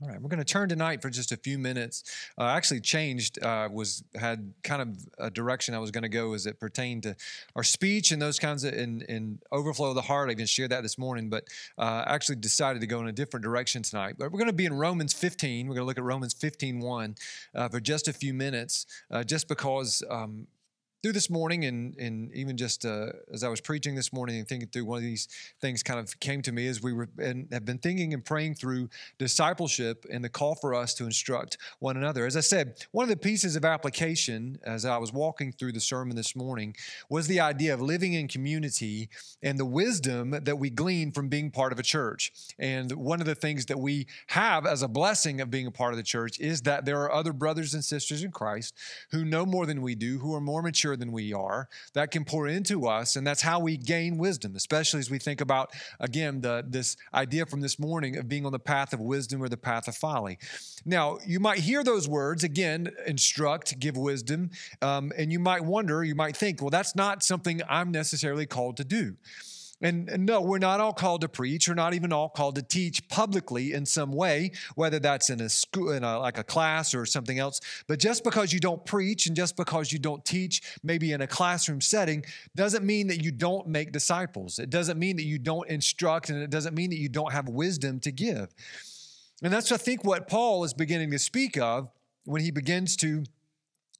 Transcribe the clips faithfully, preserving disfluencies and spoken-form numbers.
All right, we're going to turn tonight for just a few minutes. I uh, actually changed, uh, was had kind of a direction I was going to go as it pertained to our speech and those kinds of, and, and overflow of the heart. I even shared that this morning, but uh, actually decided to go in a different direction tonight. But we're going to be in Romans fifteen. We're going to look at Romans fifteen one uh, for just a few minutes, uh, just because um, through this morning and, and even just uh, as I was preaching this morning and thinking through one of these things kind of came to me as we were and have been thinking and praying through discipleship and the call for us to instruct one another. As I said, one of the pieces of application as I was walking through the sermon this morning was the idea of living in community and the wisdom that we glean from being part of a church. And one of the things that we have as a blessing of being a part of the church is that there are other brothers and sisters in Christ who know more than we do, who are more mature than we are, that can pour into us, and that's how we gain wisdom, especially as we think about, again, the, this idea from this morning of being on the path of wisdom or the path of folly. Now, you might hear those words, again, instruct, give wisdom, um, and you might wonder, you might think, well, that's not something I'm necessarily called to do. And, and no, we're not all called to preach. We're not even all called to teach publicly in some way, whether that's in a school, in a, like a class or something else. But just because you don't preach and just because you don't teach, maybe in a classroom setting, doesn't mean that you don't make disciples. It doesn't mean that you don't instruct, and it doesn't mean that you don't have wisdom to give. And that's, I think, what Paul is beginning to speak of when he begins to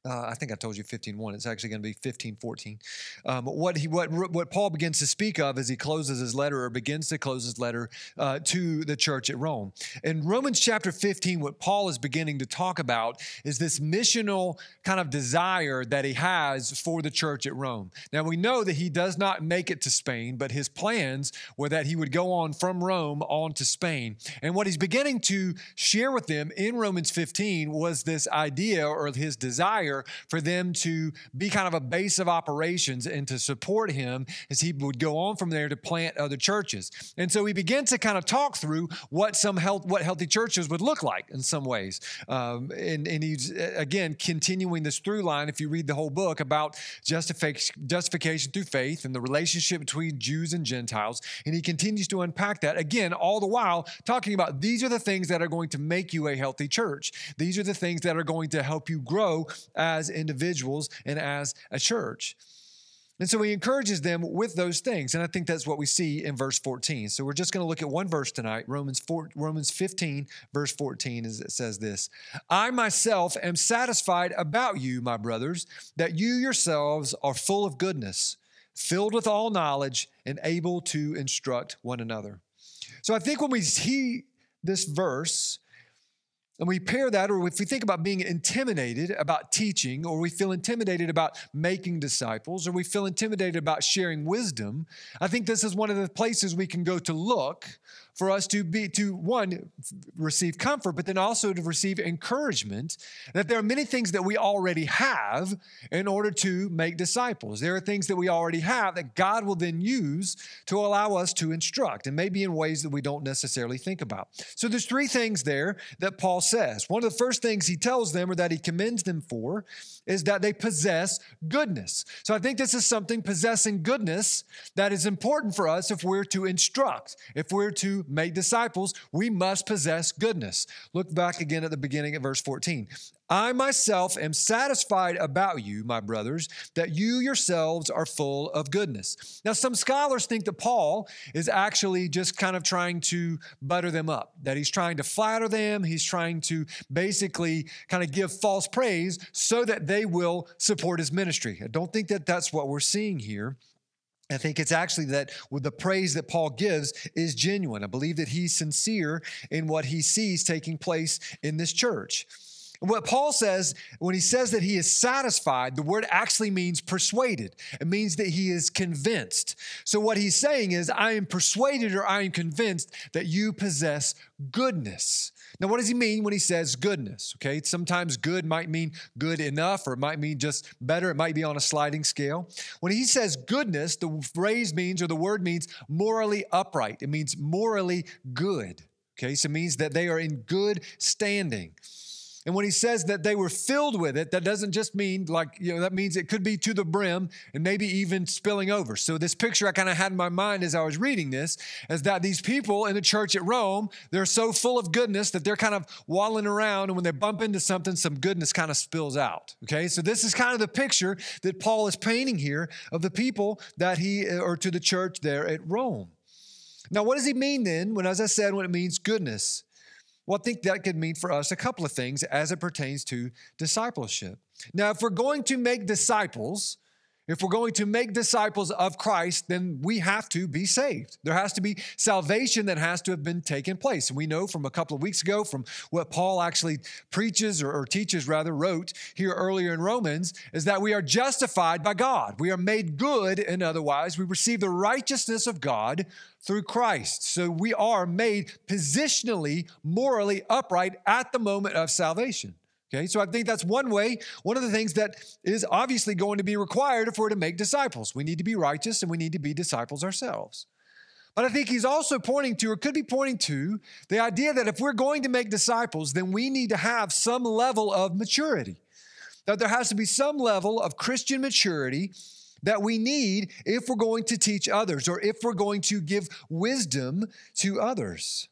Uh, I think I told you fifteen one. It's actually going to be fifteen fourteen. Um, what he, what, what Paul begins to speak of as he closes his letter or begins to close his letter uh, to the church at Rome. In Romans chapter fifteen, what Paul is beginning to talk about is this missional kind of desire that he has for the church at Rome. Now, we know that he does not make it to Spain, but his plans were that he would go on from Rome on to Spain. And what he's beginning to share with them in Romans fifteen was this idea or his desire for them to be kind of a base of operations and to support him as he would go on from there to plant other churches. And so he begins to kind of talk through what some health, what healthy churches would look like in some ways. Um, and, and he's, again, continuing this through line, if you read the whole book, about justification, justification through faith and the relationship between Jews and Gentiles. And he continues to unpack that, again, all the while talking about these are the things that are going to make you a healthy church. These are the things that are going to help you grow as individuals and as a church. And so he encourages them with those things. And I think that's what we see in verse fourteen. So we're just going to look at one verse tonight. Romans four, Romans fifteen, verse fourteen, is, it says this: I myself am satisfied about you, my brothers, that you yourselves are full of goodness, filled with all knowledge, and able to instruct one another. So I think when we see this verse, and we pair that, or if we think about being intimidated about teaching, or we feel intimidated about making disciples, or we feel intimidated about sharing wisdom, I think this is one of the places we can go to look for us to be, to one, receive comfort, but then also to receive encouragement that there are many things that we already have in order to make disciples. There are things that we already have that God will then use to allow us to instruct, and maybe in ways that we don't necessarily think about. So there's three things there that Paul says. One of the first things he tells them, or that he commends them for, is that they possess goodness. So I think this is something, possessing goodness, that is important for us if we're to instruct, if we're to make disciples, we must possess goodness. Look back again at the beginning of verse fourteen. I myself am satisfied about you, my brothers, that you yourselves are full of goodness. Now, some scholars think that Paul is actually just kind of trying to butter them up, that he's trying to flatter them. He's trying to basically kind of give false praise so that they will support his ministry. I don't think that that's what we're seeing here. I think it's actually that with the praise that Paul gives is genuine. I believe that he's sincere in what he sees taking place in this church. What Paul says, when he says that he is satisfied, the word actually means persuaded. It means that he is convinced. So what he's saying is, I am persuaded, or I am convinced that you possess goodness. Now, what does he mean when he says goodness? Okay, sometimes good might mean good enough, or it might mean just better. It might be on a sliding scale. When he says goodness, the phrase means, or the word means, morally upright. It means morally good. Okay, so it means that they are in good standing. And when he says that they were filled with it, that doesn't just mean like, you know, that means it could be to the brim and maybe even spilling over. So this picture I kind of had in my mind as I was reading this is that these people in the church at Rome, they're so full of goodness that they're kind of waddling around, and when they bump into something, some goodness kind of spills out, okay? So this is kind of the picture that Paul is painting here of the people that he, or to the church there at Rome. Now, what does he mean then when, as I said, when it means goodness? Well, I think that could mean for us a couple of things as it pertains to discipleship. Now, if we're going to make disciples, if we're going to make disciples of Christ, then we have to be saved. There has to be salvation that has to have been taken place. And we know from a couple of weeks ago, from what Paul actually preaches or, or teaches rather, wrote here earlier in Romans, is that we are justified by God. We are made good, and otherwise we receive the righteousness of God through Christ. So we are made positionally, morally upright at the moment of salvation. Okay, so I think that's one way, one of the things that is obviously going to be required if we're to make disciples. We need to be righteous and we need to be disciples ourselves. But I think he's also pointing to, or could be pointing to, the idea that if we're going to make disciples, then we need to have some level of maturity. That there has to be some level of Christian maturity that we need if we're going to teach others or if we're going to give wisdom to others.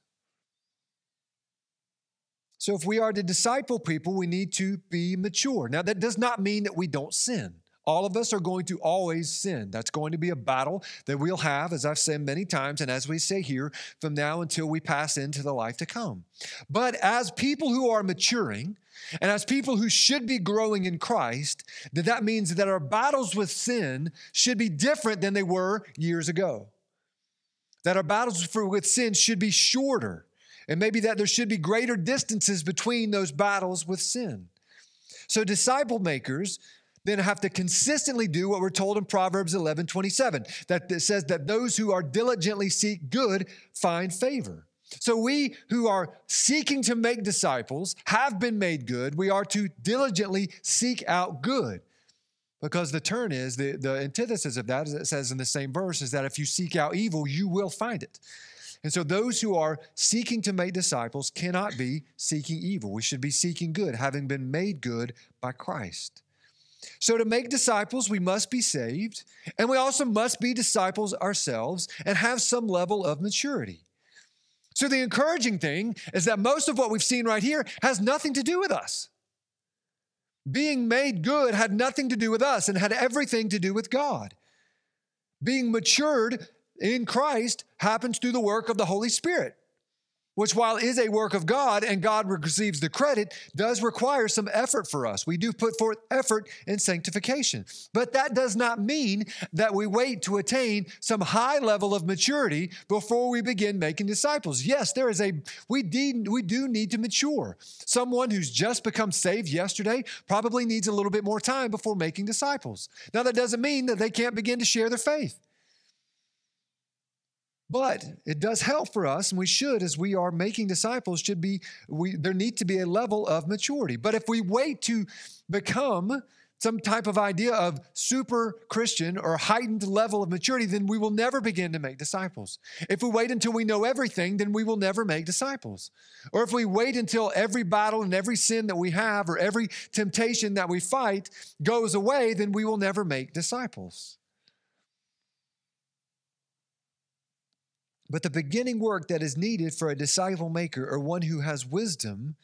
So if we are to disciple people, we need to be mature. Now, that does not mean that we don't sin. All of us are going to always sin. That's going to be a battle that we'll have, as I've said many times, and as we say here, from now until we pass into the life to come. But as people who are maturing, and as people who should be growing in Christ, that that means that our battles with sin should be different than they were years ago. That our battles for, with sin should be shorter. And maybe that there should be greater distances between those battles with sin. So disciple makers then have to consistently do what we're told in Proverbs eleven twenty-seven, that it says that those who are diligently seek good find favor. So we who are seeking to make disciples have been made good. We are to diligently seek out good. Because the turn is, the, the antithesis of that, as it says in the same verse, is that if you seek out evil, you will find it. And so those who are seeking to make disciples cannot be seeking evil. We should be seeking good, having been made good by Christ. So to make disciples, we must be saved, and we also must be disciples ourselves and have some level of maturity. So the encouraging thing is that most of what we've seen right here has nothing to do with us. Being made good had nothing to do with us and had everything to do with God. Being matured in Christ happens through the work of the Holy Spirit, which while is a work of God and God receives the credit, does require some effort for us. We do put forth effort in sanctification. But that does not mean that we wait to attain some high level of maturity before we begin making disciples. Yes, there is a, we, de- we do need to mature. Someone who's just become saved yesterday probably needs a little bit more time before making disciples. Now, that doesn't mean that they can't begin to share their faith. But it does help for us, and we should, as we are making disciples, should be, we, there need to be a level of maturity. But if we wait to become some type of idea of super Christian or heightened level of maturity, then we will never begin to make disciples. If we wait until we know everything, then we will never make disciples. Or if we wait until every battle and every sin that we have or every temptation that we fight goes away, then we will never make disciples. But the beginning work that is needed for a disciple maker or one who has wisdom,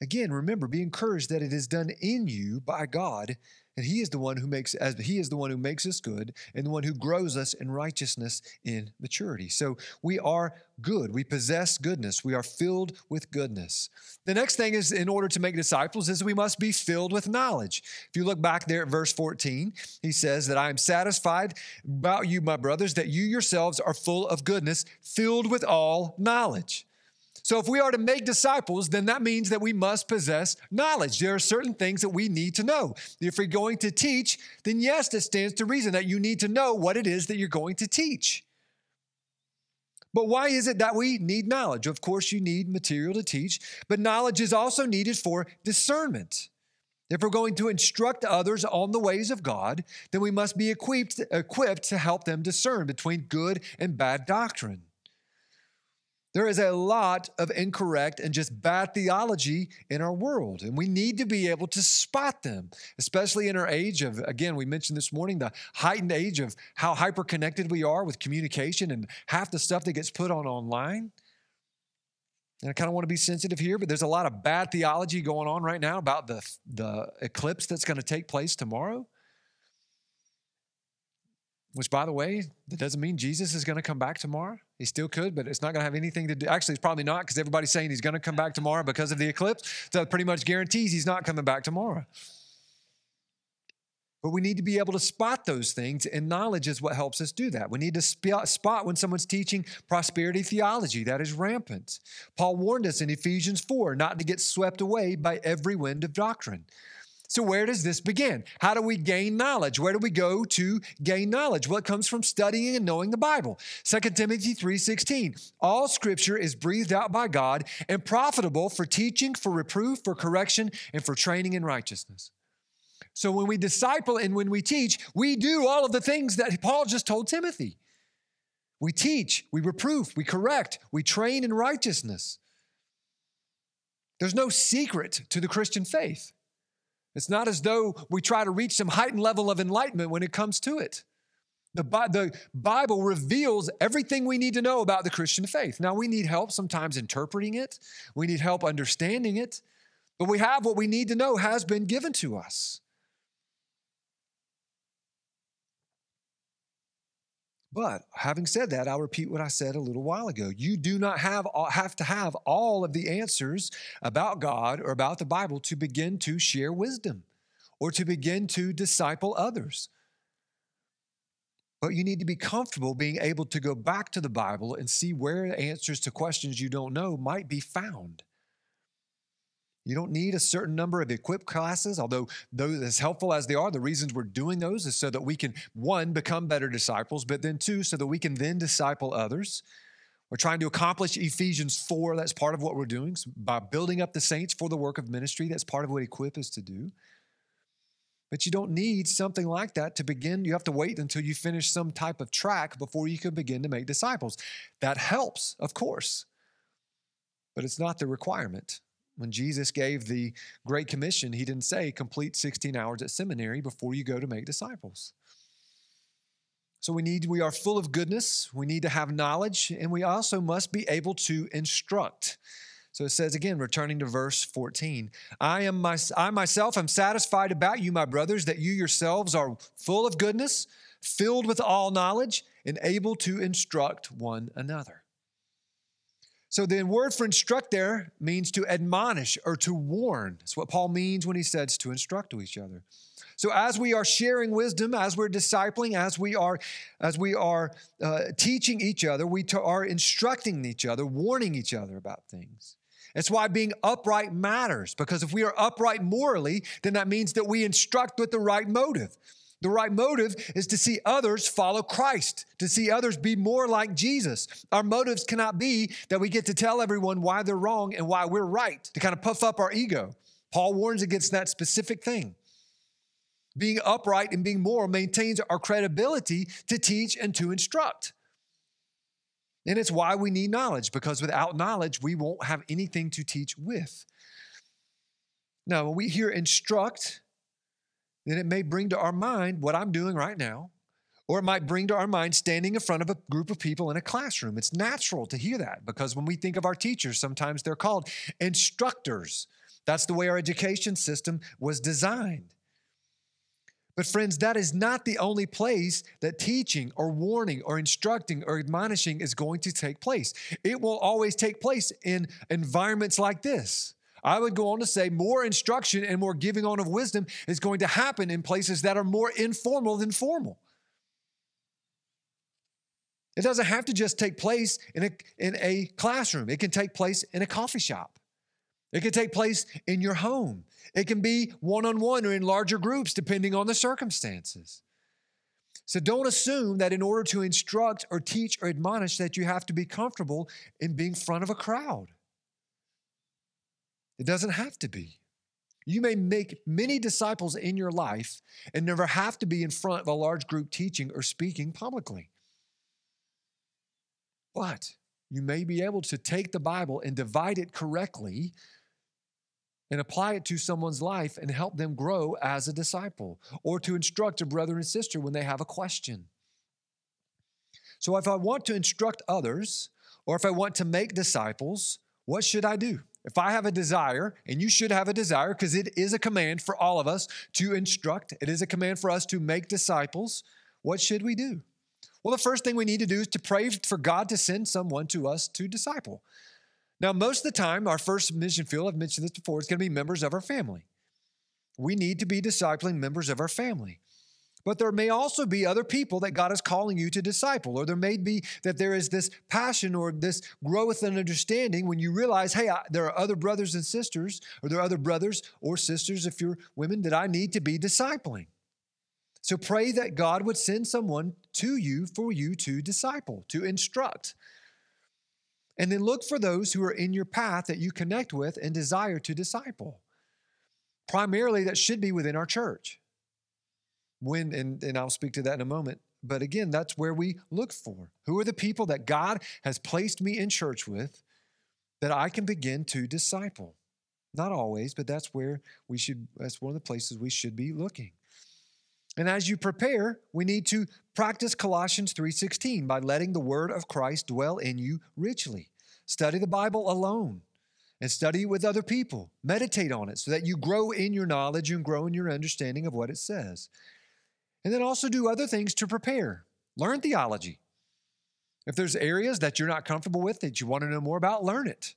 again, remember, be encouraged that it is done in you by God, and He is the one who makes as He is the one who makes us good and the one who grows us in righteousness in maturity. So we are good. We possess goodness. We are filled with goodness. The next thing is, in order to make disciples, is we must be filled with knowledge. If you look back there at verse fourteen, he says that I am satisfied about you, my brothers, that you yourselves are full of goodness, filled with all knowledge. So if we are to make disciples, then that means that we must possess knowledge. There are certain things that we need to know. If you're going to teach, then yes, it stands to reason that you need to know what it is that you're going to teach. But why is it that we need knowledge? Of course, you need material to teach, but knowledge is also needed for discernment. If we're going to instruct others on the ways of God, then we must be equipped, equipped to help them discern between good and bad doctrine. There is a lot of incorrect and just bad theology in our world, and we need to be able to spot them, especially in our age of, again, we mentioned this morning, the heightened age of how hyper-connected we are with communication and half the stuff that gets put on online. And I kind of want to be sensitive here, but there's a lot of bad theology going on right now about the, the eclipse that's going to take place tomorrow, which, by the way, that doesn't mean Jesus is going to come back tomorrow. He still could, but it's not going to have anything to do. Actually, it's probably not, because everybody's saying he's going to come back tomorrow because of the eclipse. So that pretty much guarantees he's not coming back tomorrow. But we need to be able to spot those things, and knowledge is what helps us do that. We need to sp- spot when someone's teaching prosperity theology. That is rampant. Paul warned us in Ephesians four not to get swept away by every wind of doctrine. So where does this begin? How do we gain knowledge? Where do we go to gain knowledge? Well, it comes from studying and knowing the Bible. Second Timothy three sixteen, all scripture is breathed out by God and profitable for teaching, for reproof, for correction, and for training in righteousness. So when we disciple and when we teach, we do all of the things that Paul just told Timothy. We teach, we reproof, we correct, we train in righteousness. There's no secret to the Christian faith. It's not as though we try to reach some heightened level of enlightenment when it comes to it. The, Bi- the Bible reveals everything we need to know about the Christian faith. Now, we need help sometimes interpreting it. We need help understanding it. But we have what we need to know has been given to us. But having said that, I'll repeat what I said a little while ago. You do not have, have to have all of the answers about God or about the Bible to begin to share wisdom or to begin to disciple others. But you need to be comfortable being able to go back to the Bible and see where answers to questions you don't know might be found. You don't need a certain number of equipped classes, although those, as helpful as they are, the reasons we're doing those is so that we can, one, become better disciples, but then two, so that we can then disciple others. We're trying to accomplish Ephesians four. That's part of what we're doing, so by building up the saints for the work of ministry. That's part of what equip is to do. But you don't need something like that to begin. You have to wait until you finish some type of track before you can begin to make disciples. That helps, of course, but it's not the requirement. When Jesus gave the Great Commission, he didn't say complete sixteen hours at seminary before you go to make disciples. So we need, we are full of goodness. We need to have knowledge, and we also must be able to instruct. So it says again, returning to verse fourteen, I am my, I myself am satisfied about you, my brothers, that you yourselves are full of goodness, filled with all knowledge, and able to instruct one another. So the word for instruct there means to admonish or to warn. That's what Paul means when he says to instruct to each other. So as we are sharing wisdom, as we're discipling, as we are, as we are uh, teaching each other, we t- are instructing each other, warning each other about things. That's why being upright matters, because if we are upright morally, then that means that we instruct with the right motive. The right motive is to see others follow Christ, to see others be more like Jesus. Our motives cannot be that we get to tell everyone why they're wrong and why we're right, to kind of puff up our ego. Paul warns against that specific thing. Being upright and being moral maintains our credibility to teach and to instruct. And it's why we need knowledge, because without knowledge, we won't have anything to teach with. Now, when we hear instruct, then it may bring to our mind what I'm doing right now, or it might bring to our mind standing in front of a group of people in a classroom. It's natural to hear that, because when we think of our teachers, sometimes they're called instructors. That's the way our education system was designed. But friends, that is not the only place that teaching or warning or instructing or admonishing is going to take place. It will always take place in environments like this. I would go on to say more instruction and more giving on of wisdom is going to happen in places that are more informal than formal. It doesn't have to just take place in a, in a classroom. It can take place in a coffee shop. It can take place in your home. It can be one-on-one or in larger groups, depending on the circumstances. So don't assume that in order to instruct or teach or admonish that you have to be comfortable in being in front of a crowd. It doesn't have to be. You may make many disciples in your life and never have to be in front of a large group teaching or speaking publicly. But you may be able to take the Bible and divide it correctly and apply it to someone's life and help them grow as a disciple, or to instruct a brother and sister when they have a question. So if I want to instruct others, or if I want to make disciples, what should I do? If I have a desire, and you should have a desire, because it is a command for all of us to instruct, it is a command for us to make disciples, what should we do? Well, the first thing we need to do is to pray for God to send someone to us to disciple. Now, most of the time, our first mission field, I've mentioned this before, it's going to be members of our family. We need to be discipling members of our family. But there may also be other people that God is calling you to disciple, or there may be that there is this passion or this growth and understanding when you realize, hey, I, there are other brothers and sisters, or there are other brothers or sisters, if you're women, that I need to be discipling. So pray that God would send someone to you for you to disciple, to instruct. And then look for those who are in your path that you connect with and desire to disciple. Primarily, that should be within our church. When, and, and I'll speak to that in a moment, but again, that's where we look for. Who are the people that God has placed me in church with that I can begin to disciple? Not always, but that's where we should, that's one of the places we should be looking. And as you prepare, we need to practice Colossians three sixteen by letting the word of Christ dwell in you richly. Study the Bible alone and study with other people. Meditate on it so that you grow in your knowledge and grow in your understanding of what it says. And then also do other things to prepare. Learn theology. If there's areas that you're not comfortable with that you want to know more about, learn it.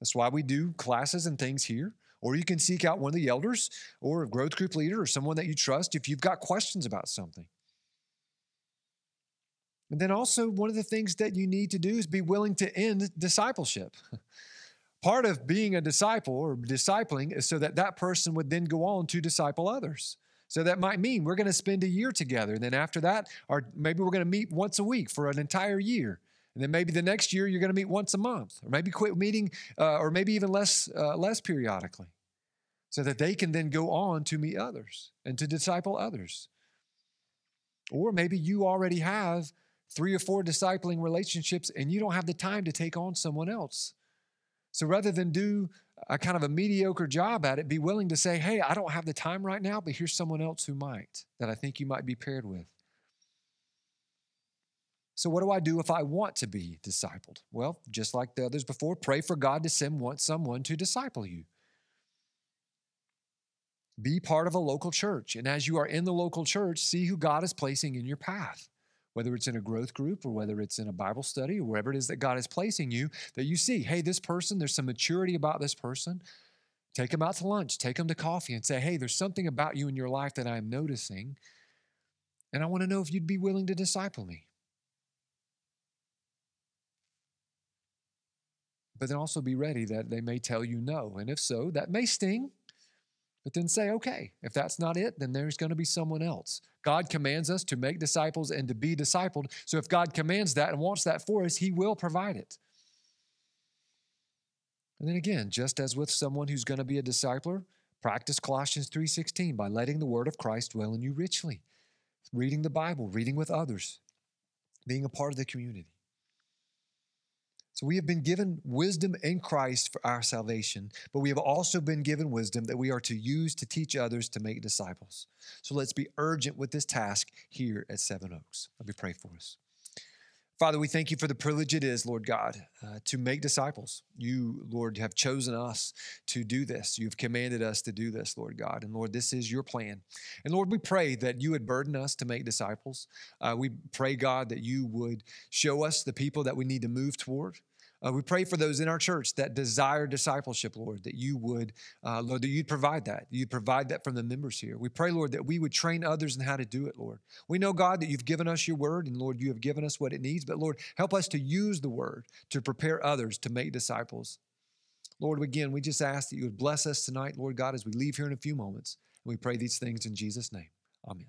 That's why we do classes and things here. Or you can seek out one of the elders or a growth group leader or someone that you trust if you've got questions about something. And then also one of the things that you need to do is be willing to end discipleship. Part of being a disciple or discipling is so that that person would then go on to disciple others. So that might mean we're going to spend a year together. And then after that, or maybe we're going to meet once a week for an entire year. And then maybe the next year you're going to meet once a month, or maybe quit meeting, uh, or maybe even less, uh, less periodically, so that they can then go on to meet others and to disciple others. Or maybe you already have three or four discipling relationships and you don't have the time to take on someone else. So rather than do a kind of a mediocre job at it, be willing to say, hey, I don't have the time right now, but here's someone else who might, that I think you might be paired with. So what do I do if I want to be discipled? Well, just like the others before, pray for God to send someone to disciple you. Be part of a local church. And as you are in the local church, see who God is placing in your path, whether it's in a growth group or whether it's in a Bible study or wherever it is that God is placing you, that you see, hey, this person, there's some maturity about this person. Take them out to lunch, take them to coffee and say, hey, there's something about you in your life that I'm noticing, and I want to know if you'd be willing to disciple me. But then also be ready that they may tell you no. And if so, that may sting, but then say, okay, if that's not it, then there's going to be someone else. God commands us to make disciples and to be discipled. So if God commands that and wants that for us, he will provide it. And then again, just as with someone who's going to be a discipler, practice Colossians three sixteen by letting the word of Christ dwell in you richly, reading the Bible, reading with others, being a part of the community. So we have been given wisdom in Christ for our salvation, but we have also been given wisdom that we are to use to teach others to make disciples. So let's be urgent with this task here at Seven Oaks. Let me pray for us. Father, we thank you for the privilege it is, Lord God, uh, to make disciples. You, Lord, have chosen us to do this. You've commanded us to do this, Lord God. And Lord, this is your plan. And Lord, we pray that you would burden us to make disciples. Uh, we pray, God, that you would show us the people that we need to move toward. Uh, we pray for those in our church that desire discipleship, Lord, that you would, uh, Lord, that you'd provide that. You'd provide that from the members here. We pray, Lord, that we would train others in how to do it, Lord. We know, God, that you've given us your word, and Lord, you have given us what it needs, but Lord, help us to use the word to prepare others to make disciples. Lord, again, we just ask that you would bless us tonight, Lord God, as we leave here in a few moments. And we pray these things in Jesus' name. Amen.